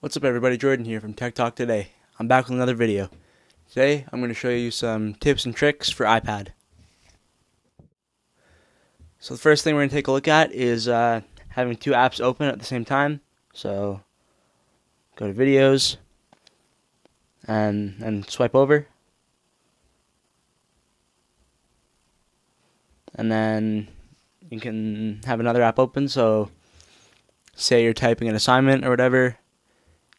What's up everybody, Jordan here from Tech Talk Today. I'm back with another video. Today I'm going to show you some tips and tricks for iPad. So the first thing we're going to take a look at is having two apps open at the same time. So go to videos and swipe over. And then you can have another app open, so say you're typing an assignment or whatever.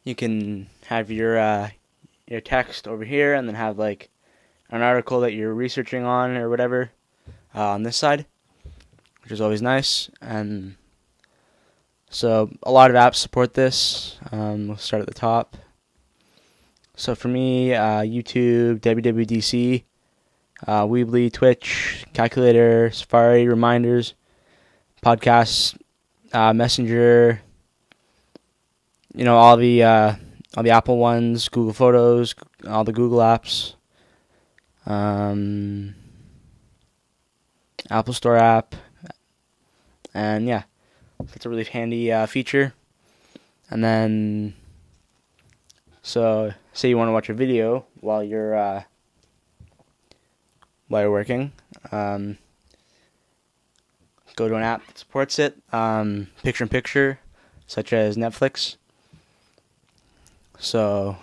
You can have your text over here, and then have like an article that you're researching on or whatever on this side, which is always nice. And so a lot of apps support this. We'll start at the top. So for me, YouTube, WWDC, Weebly, Twitch, Calculator, Safari, Reminders, Podcasts, Messenger. You know, all the Apple ones, Google Photos, all the Google apps, Apple Store app, and yeah, that's a really handy feature. And then, so say you want to watch a video while you're working, go to an app that supports it, picture-in-picture, such as Netflix. So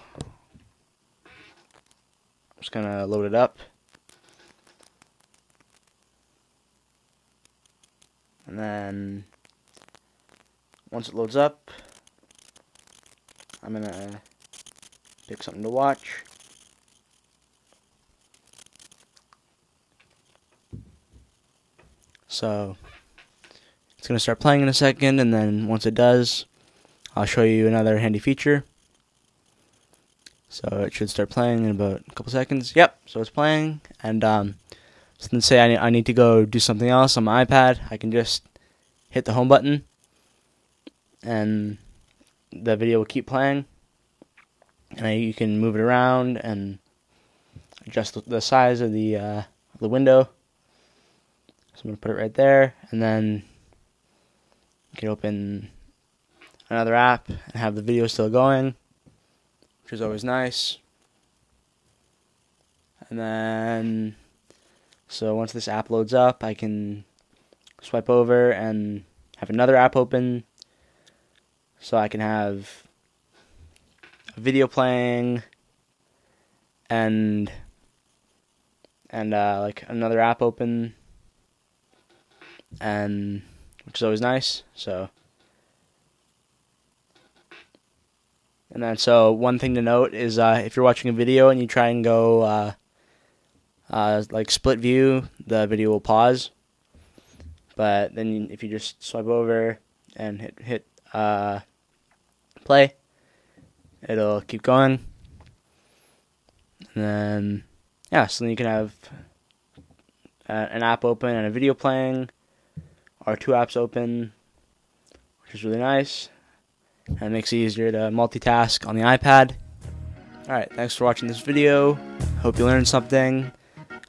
I'm just going to load it up, and then once it loads up, I'm going to pick something to watch. So it's going to start playing in a second, and then once it does, I'll show you another handy feature. So it should start playing in about a couple seconds. Yep, so it's playing. And so then say I need to go do something else on my iPad. I can just hit the home button, and the video will keep playing. And you can move it around and adjust the size of the window. So I'm going to put it right there. And then you can open another app and have the video still going, which is always nice. And then, so once this app loads up, I can swipe over and have another app open, so I can have a video playing and like another app open, and which is always nice. So. And then, so one thing to note is if you're watching a video and you try and go like split view, the video will pause. But then if you just swipe over and hit play, it'll keep going. And then, yeah, so then you can have an app open and a video playing, or two apps open, which is really nice. And it makes it easier to multitask on the iPad. Alright, thanks for watching this video. Hope you learned something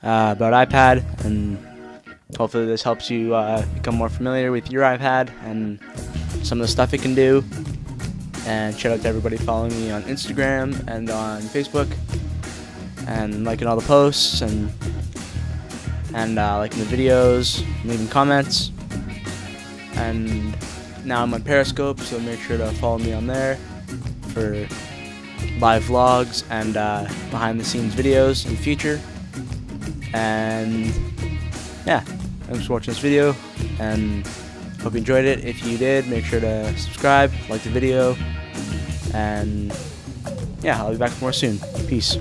about iPad, and hopefully this helps you become more familiar with your iPad and some of the stuff it can do. And shout out to everybody following me on Instagram and on Facebook, and liking all the posts, and liking the videos, leaving comments. And now I'm on Periscope, so make sure to follow me on there for live vlogs and behind-the-scenes videos in the future. And yeah, thanks for watching this video, and hope you enjoyed it. If you did, make sure to subscribe, like the video, and yeah, I'll be back more soon. Peace.